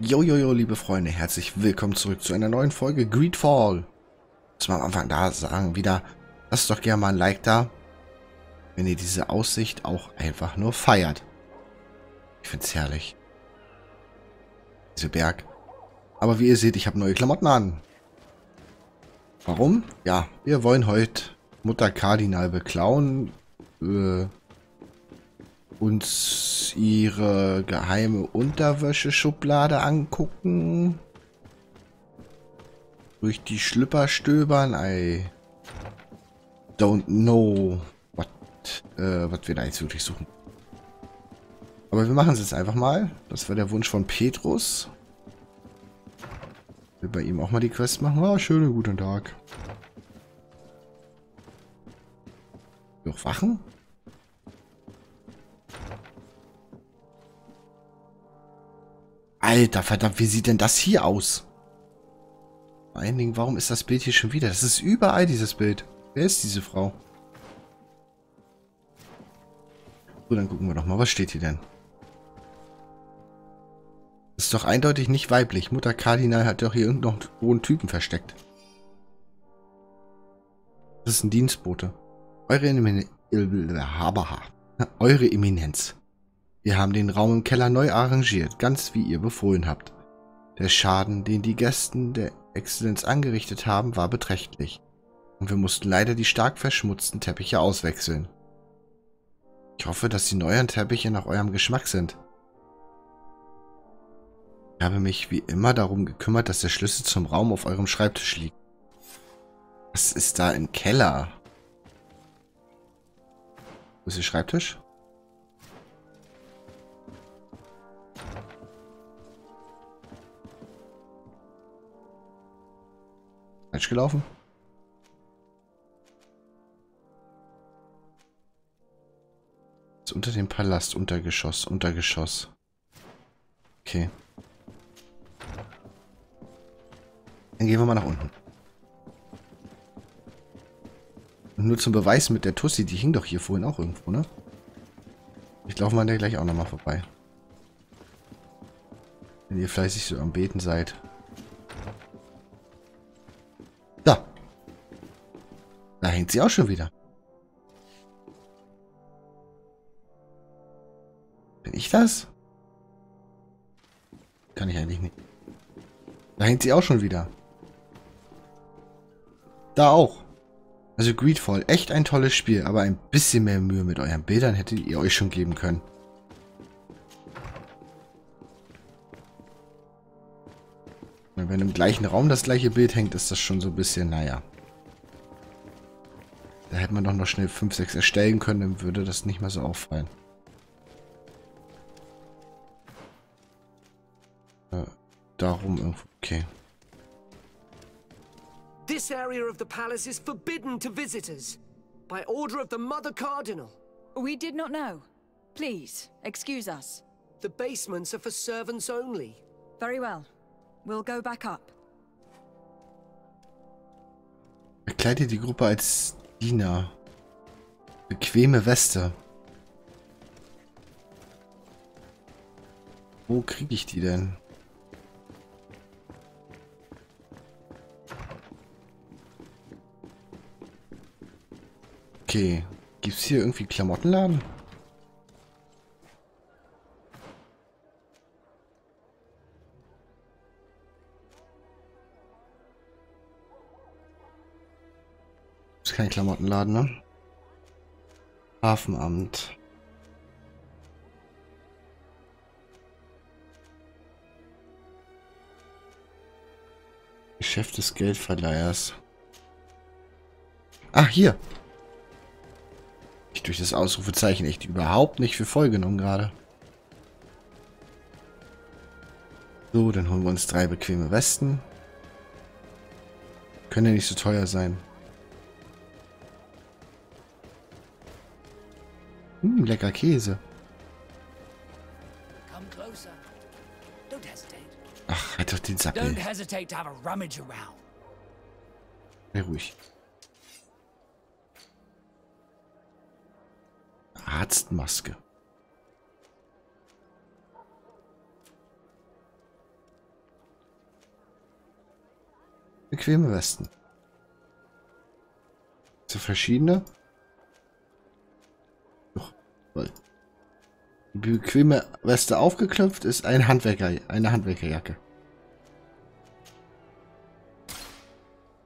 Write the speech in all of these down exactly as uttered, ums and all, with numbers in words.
Jojojo, liebe Freunde, herzlich willkommen zurück zu einer neuen Folge Greedfall. Muss man am Anfang da sagen, wieder, lasst doch gerne mal ein Like da, wenn ihr diese Aussicht auch einfach nur feiert. Ich find's herrlich. Dieser Berg. Aber wie ihr seht, ich habe neue Klamotten an. Warum? Ja, wir wollen heute Mutter Kardinal beklauen, äh, uns ihre geheime Unterwäscheschublade angucken, durch die Schlüpper stöbern. I don't know, what, äh, was wir da jetzt wirklich suchen. Aber wir machen es jetzt einfach mal. Das war der Wunsch von Petrus. Ich will bei ihm auch mal die Quest machen. Ah, schönen guten Tag. Noch wachen? Alter, verdammt, wie sieht denn das hier aus? Vor allen Dingen, warum ist das Bild hier schon wieder? Das ist überall, dieses Bild. Wer ist diese Frau? So, dann gucken wir doch mal, was steht hier denn? Das ist doch eindeutig nicht weiblich. Mutter Kardinal hat doch hier irgendeinen hohen Typen versteckt. Das ist ein Dienstbote. Eure Eminenz. Eure Eminenz. Wir haben den Raum im Keller neu arrangiert, ganz wie ihr befohlen habt. Der Schaden, den die Gäste der Exzellenz angerichtet haben, war beträchtlich. Und wir mussten leider die stark verschmutzten Teppiche auswechseln. Ich hoffe, dass die neuen Teppiche nach eurem Geschmack sind. Ich habe mich wie immer darum gekümmert, dass der Schlüssel zum Raum auf eurem Schreibtisch liegt. Was ist da im Keller? Wo ist der Schreibtisch? Falsch gelaufen? Unter dem Palast, Untergeschoss, Untergeschoss. Okay. Dann gehen wir mal nach unten. Und nur zum Beweis mit der Tussi, die hing doch hier vorhin auch irgendwo, ne? Ich laufe mal da gleich auch nochmal vorbei. Wenn ihr fleißig so am Beten seid. Da. Da hängt sie auch schon wieder. Ich das? Kann ich eigentlich nicht. Da hängt sie auch schon wieder. Da auch. Also Greedfall, echt ein tolles Spiel, aber ein bisschen mehr Mühe mit euren Bildern hättet ihr euch schon geben können. Wenn im gleichen Raum das gleiche Bild hängt, ist das schon so ein bisschen, naja. Da hätte man doch noch schnell fünf, sechs erstellen können, dann würde das nicht mehr so auffallen. Darum irgendwo. Okay. This area of the palace is forbidden to visitors by order of the Mutter Kardinal. We did not know. Please excuse us. The basements are for servants only. Very well. We'll go back up. Bekleide die Gruppe als Diener. Bequeme Weste. Wo kriege ich die denn? Okay, gibt es hier irgendwie Klamottenladen? Ist kein Klamottenladen, ne? Hafenamt. Geschäft des Geldverleihers. Ah, hier! Durch das Ausrufezeichen echt überhaupt nicht für voll genommen gerade. So, dann holen wir uns drei bequeme Westen. Können ja nicht so teuer sein. Hm, lecker Käse. Ach, halt doch den Sattel. Sei ruhig. Arztmaske. Bequeme Westen. So verschiedene. Doch, voll. Die bequeme Weste aufgeknöpft ist ein Handwerker, eine Handwerkerjacke.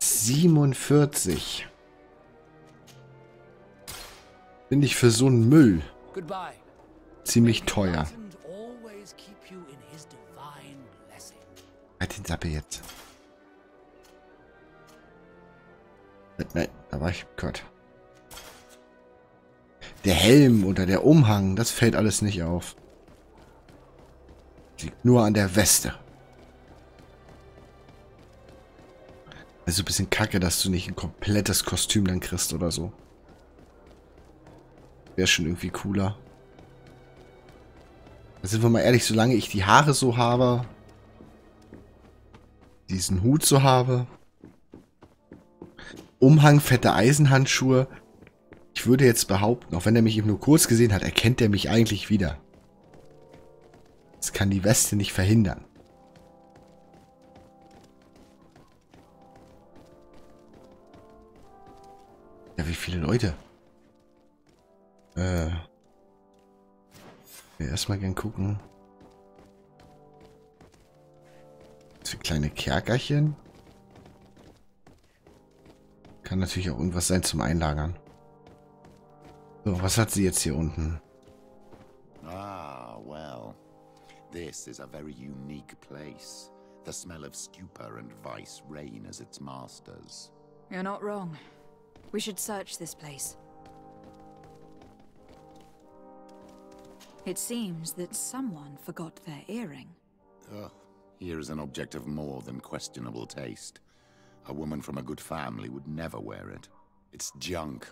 siebenundvierzig. Finde ich für so einen Müll ziemlich teuer. Halt den Sappe jetzt. Nein, da war ich gehört. Der Helm oder der Umhang, das fällt alles nicht auf. Liegt nur an der Weste. Also ein bisschen kacke, dass du nicht ein komplettes Kostüm dann kriegst oder so. Wäre schon irgendwie cooler. Also sind wir mal ehrlich, solange ich die Haare so habe, diesen Hut so habe, Umhang, fette Eisenhandschuhe. Ich würde jetzt behaupten, auch wenn er mich eben nur kurz gesehen hat, erkennt er mich eigentlich wieder. Das kann die Weste nicht verhindern. Ja, wie viele Leute? Äh. Ich will erstmal gern gucken. So kleine Kerkerchen. Kann natürlich auch irgendwas sein zum Einlagern. So, was hat sie jetzt hier unten? Ah, well. This is a very unique place. The smell of stupor and vice reign as its masters. You're not wrong. We should search this place. It seems that someone forgot their earring. Ugh. Here is an object of more than questionable taste. A woman from a good family would never wear it. It's junk.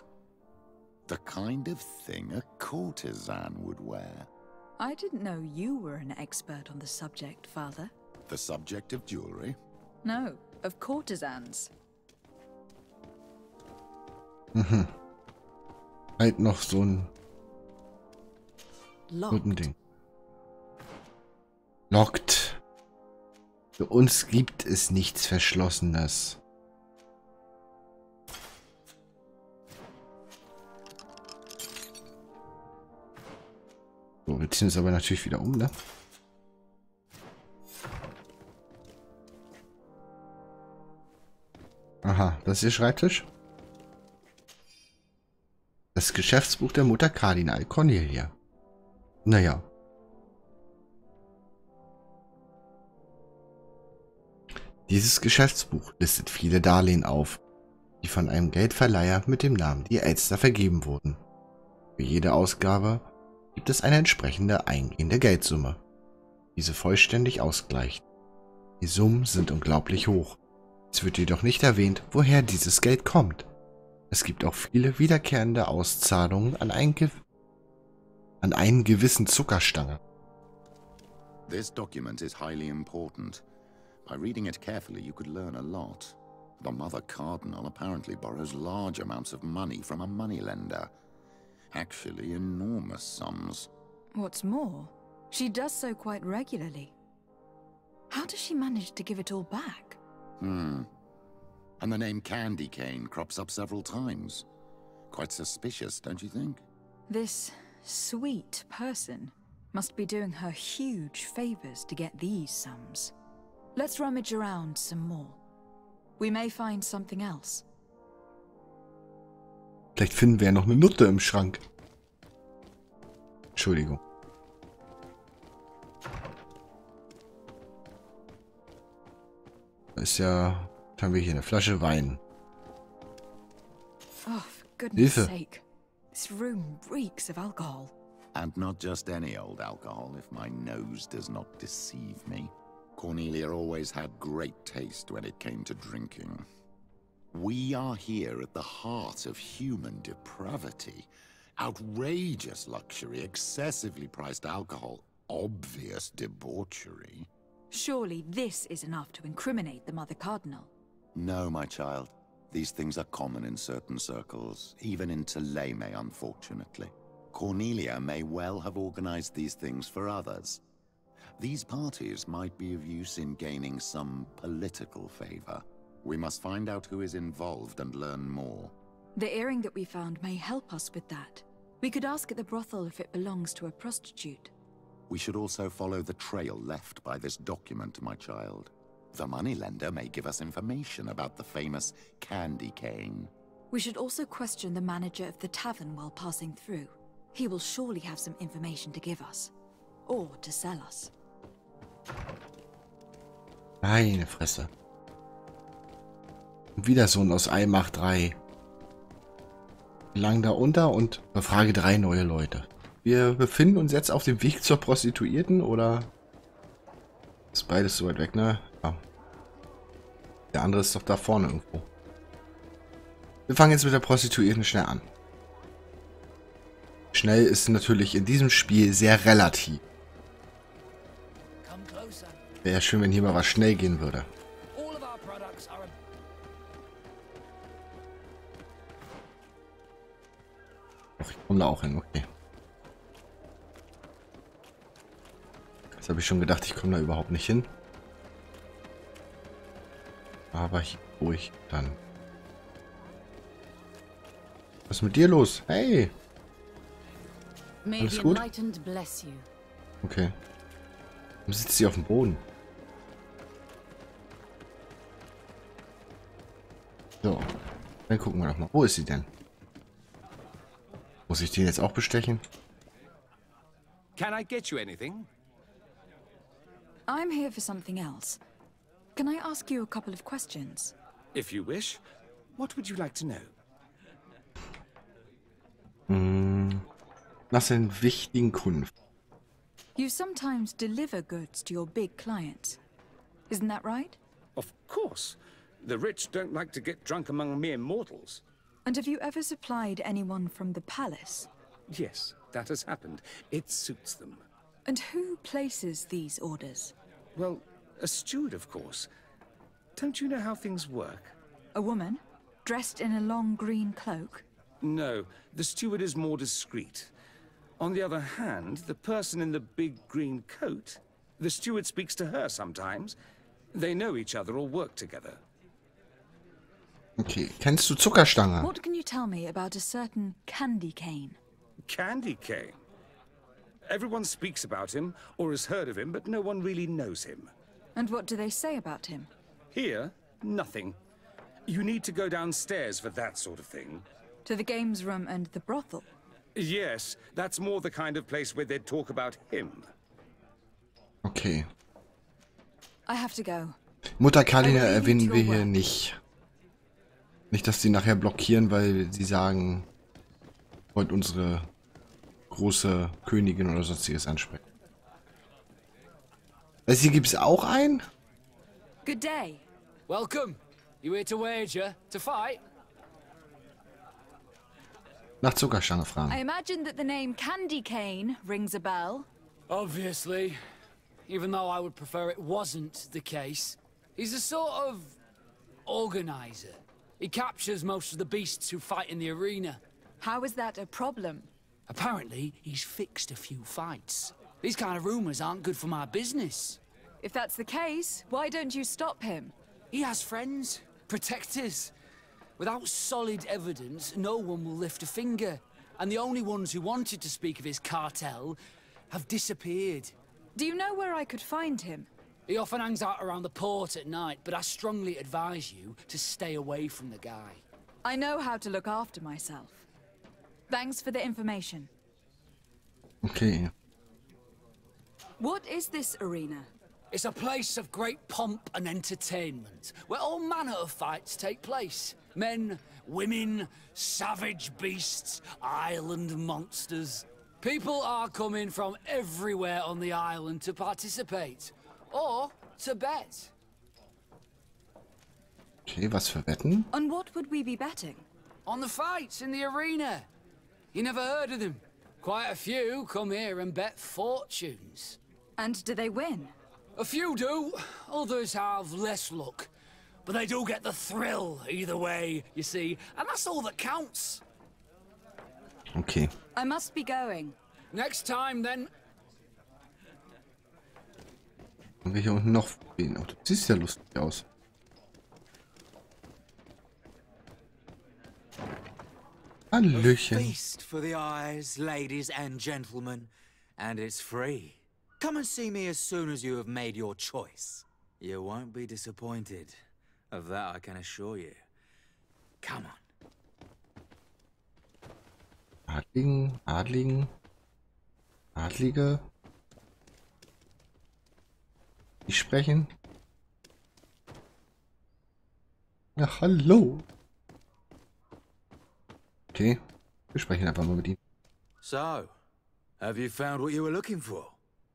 The kind of thing a courtesan would wear. I didn't know you were an expert on the subject, Father. The subject of jewelry? No, of courtesans. Mhm. Halt noch so ein guten Ding. Lockt. Für uns gibt es nichts Verschlossenes. So, wir ziehen es aber natürlich wieder um, ne? Aha, das ist Ihr Schreibtisch. Das Geschäftsbuch der Mutter Kardinal Cornelia. Naja. Dieses Geschäftsbuch listet viele Darlehen auf, die von einem Geldverleiher mit dem Namen die Elster vergeben wurden. Für jede Ausgabe gibt es eine entsprechende eingehende Geldsumme, diese vollständig ausgleicht. Die Summen sind unglaublich hoch. Es wird jedoch nicht erwähnt, woher dieses Geld kommt. Es gibt auch viele wiederkehrende Auszahlungen an einen, Ge an einen gewissen Zuckerstange. This document is highly important. By reading it carefully, you could learn a lot. The Mother Cardinal apparently borrows large amounts of money from a moneylender. Actually, enormous sums. What's more, she does so quite regularly. How does she manage to give it all back? Hmm. And the name Candy Cane crops up several times. Quite suspicious, don't you think? This sweet person must be doing her huge favors to get these sums. Let's rummage around some more. We may find something else. Vielleicht finden wir ja noch eine Nutte im Schrank. Entschuldigung. Das ist ja... Dann haben wir hier eine Flasche Wein. Oh, for goodness sake. This room reeks of alcohol. And not just any old alcohol, if my nose does not deceive me. Cornelia always had great taste when it came to drinking. We are here at the heart of human depravity. Outrageous luxury, excessively priced alcohol, obvious debauchery. Surely this is enough to incriminate the Mother Cardinal. No, my child. These things are common in certain circles, even in Teleme, unfortunately. Cornelia may well have organized these things for others. These parties might be of use in gaining some political favor. We must find out who is involved and learn more. The earring that we found may help us with that. We could ask at the brothel if it belongs to a prostitute. We should also follow the trail left by this document, my child. The moneylender may give us information about the famous Candy Cane. We should also question the manager of the tavern while passing through. He will surely have some information to give us. Or to sell us. Meine Fresse. Und wieder so ein aus einem macht drei. Lang da unter und befrage drei neue Leute. Wir befinden uns jetzt auf dem Weg zur Prostituierten, oder? Ist beides so weit weg, ne? Ja. Der andere ist doch da vorne irgendwo. Wir fangen jetzt mit der Prostituierten schnell an. Schnell ist natürlich in diesem Spiel sehr relativ. Wäre ja schön, wenn hier mal was schnell gehen würde. Doch, ich komme da auch hin, okay. Jetzt habe ich schon gedacht, ich komme da überhaupt nicht hin. Aber hier ruhig dann. Was ist mit dir los? Hey! Alles gut? Okay. Warum sitzt sie auf dem Boden? So. Dann gucken wir doch mal. Wo ist sie denn? Muss ich den jetzt auch bestechen? Can I get you anything? I'm here for something else. Can I ask you a couple of questions? If you wish. What would you like to know? Mm. Nach seinen wichtigen Kunden. You sometimes deliver goods to your big clients. Isn't that right? Of course. The rich don't like to get drunk among mere mortals. And have you ever supplied anyone from the palace? Yes, that has happened. It suits them. And who places these orders? Well, a steward, of course. Don't you know how things work? A woman? Dressed in a long green cloak? No, the steward is more discreet. On the other hand, the person in the big green coat, the steward speaks to her sometimes. They know each other or work together. Okay, kennst du Zuckerstange? What can you tell me about a certain Candy Cane? Candy Cane? Everyone speaks about him or has heard of him, but no one really knows him. And what do they say about him? Here, nothing. You need to go downstairs for that sort of thing. To the games room and the brothel? Yes, that's more the kind of place where they'd talk about him. Okay. I have to go. Mutter Kardinal erwähnen wir hier nicht. Nicht, dass sie nachher blockieren, weil sie sagen, wollt unsere große Königin oder sonstiges ansprechen. Also hier gibt es auch einen? Good day. Welcome. You here to wager, to fight? Nach Zuckerstange fragen. I imagine that the name Candy Cane rings a bell. Obviously, even though I would prefer it wasn't the case. He's a sort of organizer. He captures most of the beasts who fight in the arena. How is that a problem? Apparently, he's fixed a few fights. These kind of rumors aren't good for my business. If that's the case, why don't you stop him? He has friends, protectors. Without solid evidence, no one will lift a finger. And the only ones who wanted to speak of his cartel have disappeared. Do you know where I could find him? He often hangs out around the port at night, but I strongly advise you to stay away from the guy. I know how to look after myself. Thanks for the information. Okay. What is this arena? It's a place of great pomp and entertainment, where all manner of fights take place. Men, women, savage beasts, island monsters. People are coming from everywhere on the island to participate. Or to bet. Okay, was für Wetten? On what would we be betting? On the fights in the arena. You never heard of them. Quite a few come here and bet fortunes. And do they win? A few do. Others have less luck. But they do get the thrill either way, you see, and that's all that counts. Okay. I must be going. Next time then. Und welche unten noch? Oh, du siehst ja lustig aus. Hallöchen. A feast for the eyes, ladies and gentlemen, and it's free. Come and see me as soon as you have made your choice. You won't be disappointed. Of that I can assure you. Come on. Adligen, Adligen, Adlige. Die sprechen. Ja, hallo. Okay, wir sprechen einfach mal mit ihm. So, have you found what you were looking for?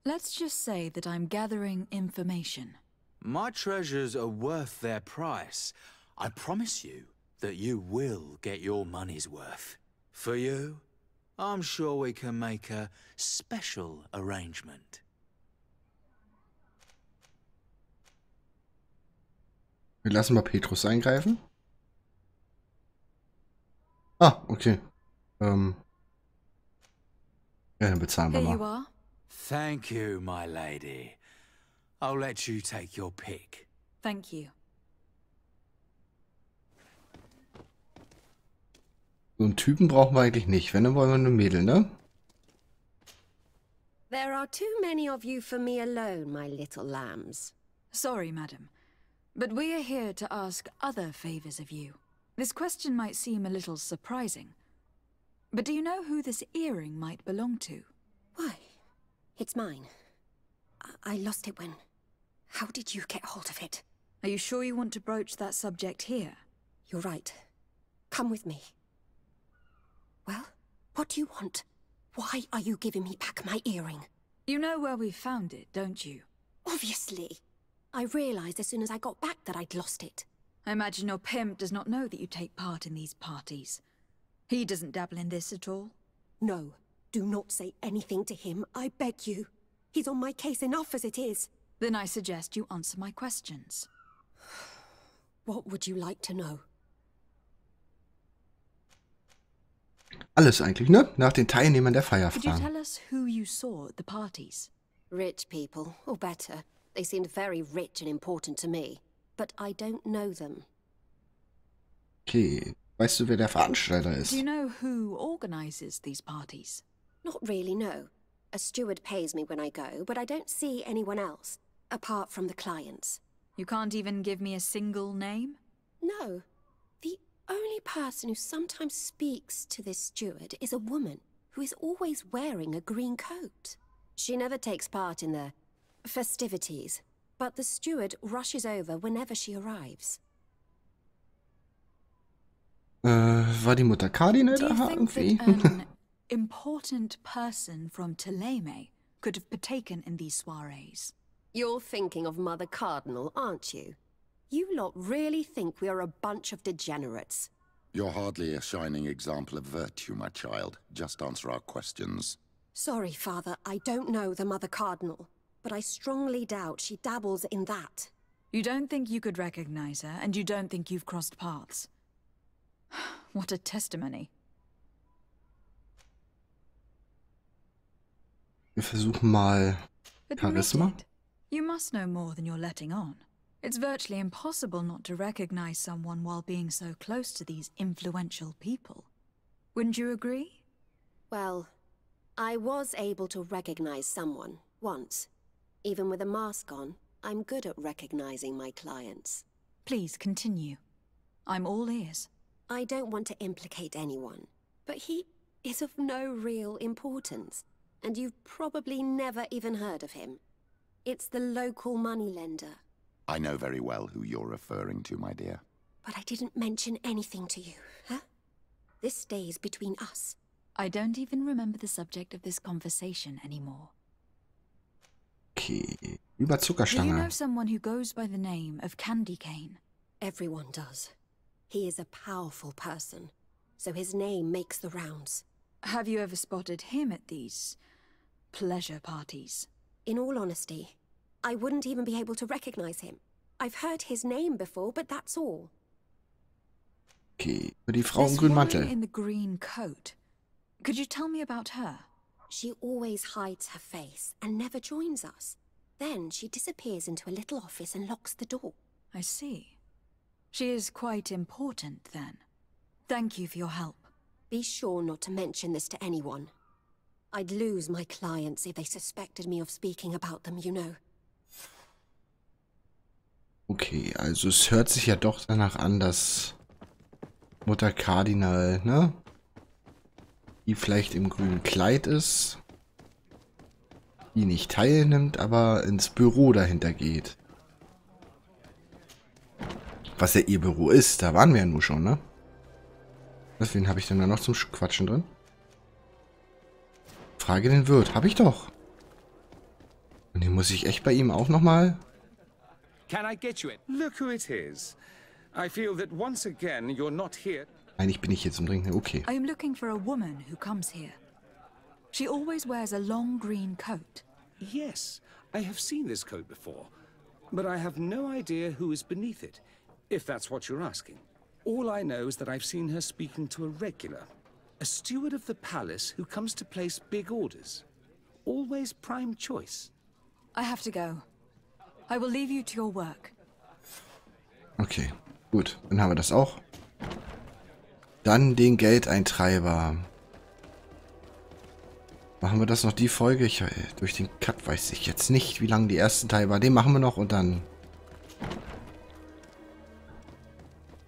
Let's just say that I'm gathering information. My treasures are worth their price. I promise you that you will get your money's worth. For you, I'm sure we can make a special arrangement. Wir lassen mal Petrus eingreifen. Ah, okay. Ähm. Ja, dann bezahlen wir mal. Thank you, my lady. I'll let you take your pick. Thank you. So einen Typen brauchen wir eigentlich nicht. Wenn, dann wollen wir eine Mädel, ne? There are too many of you for me alone, my little lambs. Sorry, madam, but we are here to ask other favors of you. This question might seem a little surprising, but do you know who this earring might belong to? Why, it's mine. I, I lost it when... How did you get hold of it? Are you sure you want to broach that subject here? You're right. Come with me. Well, what do you want? Why are you giving me back my earring? You know where we found it, don't you? Obviously. I realized as soon as I got back that I'd lost it. I imagine your pimp does not know that you take part in these parties. He doesn't dabble in this at all. No, do not say anything to him, I beg you. He's on my case enough as it is. Then I suggest you answer my questions. What would you like to know? Alles eigentlich, ne? Nach den Teilnehmern der Feier fragen. Could you tell us who you saw at the parties? Rich people, or better. They seemed very rich and important to me, but I don't know them. Okay, weißt du, wer der Veranstalter ist? Do you know who organizes these parties? Not really, no. A steward pays me when I go, but I don't see anyone else, apart from the clients. You can't even give me a single name? No. The only person who sometimes speaks to this steward is a woman who is always wearing a green coat. She never takes part in the festivities, but the steward rushes over whenever she arrives. Uh, war die Mutter Kardinal da irgendwie? Do you think that an important person from Teleme could have partaken in these soirees? You're thinking of Mother Kardinal, aren't you? You lot really think we are a bunch of degenerates. You're hardly a shining example of virtue, my child. Just answer our questions. Sorry, Father, I don't know the Mother Cardinal, but I strongly doubt she dabbles in that. You don't think you could recognize her, and you don't think you've crossed paths. What a testimony. Wir versuchen mal Charisma. You must know more than you're letting on. It's virtually impossible not to recognize someone while being so close to these influential people. Wouldn't you agree? Well, I was able to recognize someone once. Even with a mask on, I'm good at recognizing my clients. Please continue. I'm all ears. I don't want to implicate anyone, but he is of no real importance, and you've probably never even heard of him. It's the local moneylender. I know very well who you're referring to, my dear. But I didn't mention anything to you, huh? This stays between us. I don't even remember the subject of this conversation anymore. Okay, über Zuckerstange. Do you know someone who goes by the name of Candy Cane? Everyone does. He is a powerful person, so his name makes the rounds. Have you ever spotted him at these pleasure parties? In all honesty, I wouldn't even be able to recognize him. I've heard his name before, but that's all. Okay, die Frau im grünen Mantel. In the green coat. Could you tell me about her? She always hides her face and never joins us. Then she disappears into a little office and locks the door. I see. She is quite important then. Thank you for your help. Be sure not to mention this to anyone. I'd lose my clients if they suspected me of speaking about them, you know. Okay, also es hört sich ja doch danach an, dass Mutter Kardinal, ne? Die vielleicht im grünen Kleid ist, die nicht teilnimmt, aber ins Büro dahinter geht. Was ja ihr Büro ist, da waren wir ja nur schon, ne? Deswegen habe ich dann da noch zum Quatschen drin. Frage den Wirt, habe ich doch. Und hier muss ich echt bei ihm auch nochmal... Nein, ich bin nicht hier zum Trinken. Okay. I am looking for a woman who comes here. She always wears a long green coat. Yes, I have seen this coat before, but I have no idea who is beneath it, if that's what you're asking. All I know is that I've seen her speaking to a regular, a steward of the palace who comes to place big orders. Always prime choice. I have to go. I will leave you to your work. Okay, gut, dann haben wir das auch. Dann den Geldeintreiber. Machen wir das noch die Folge? Ich, durch den Cut weiß ich jetzt nicht, wie lang die ersten Teil war. Den machen wir noch und dann...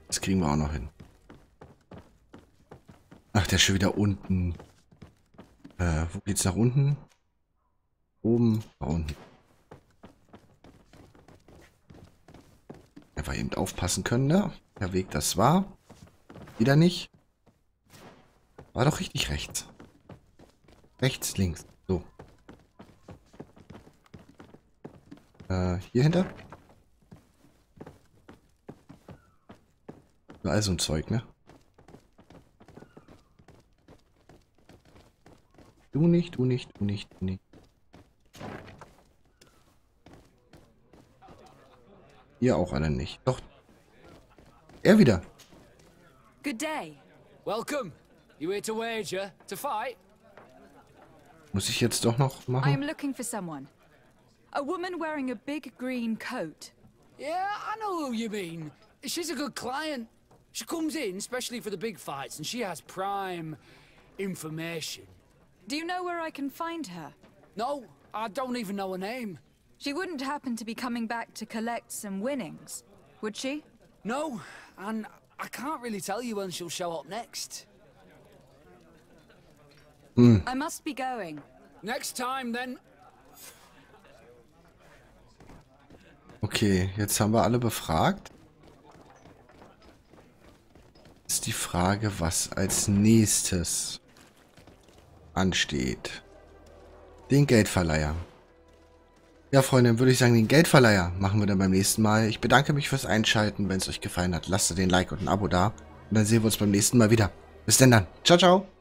Das kriegen wir auch noch hin. Ach, der ist schon wieder unten. Äh, wo geht's nach unten? Oben, da unten. Einfach eben aufpassen können, ne? Der Weg, das war. Wieder nicht. War doch richtig rechts. Rechts, links. So. Äh, hier hinter. All so ein Zeug, ne? Du nicht, du nicht, du nicht, du nicht. Ihr auch alle nicht. Doch. Er wieder. Good day. Welcome. You here to wager, to fight? Muss ich jetzt doch noch machen? I'm looking for someone. A woman wearing a big green coat. Yeah, I know who you mean. She's a good client. She comes in especially for the big fights and she has prime information. Do you know where I can find her? No, I don't even know her name. She wouldn't happen to be coming back to collect some winnings, would she? No, and I can't really tell you when she'll show up next. Mm. I must be going. Next time then. Okay, jetzt haben wir alle befragt. Ist die Frage, was als nächstes ansteht. Den Geldverleiher. Ja, Freunde, dann würde ich sagen, den Geldverleiher machen wir dann beim nächsten Mal. Ich bedanke mich fürs Einschalten. Wenn es euch gefallen hat, lasst den Like und ein Abo da. Und dann sehen wir uns beim nächsten Mal wieder. Bis denn dann. Ciao, ciao.